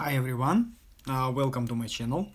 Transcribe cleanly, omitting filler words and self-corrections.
Hi everyone, welcome to my channel.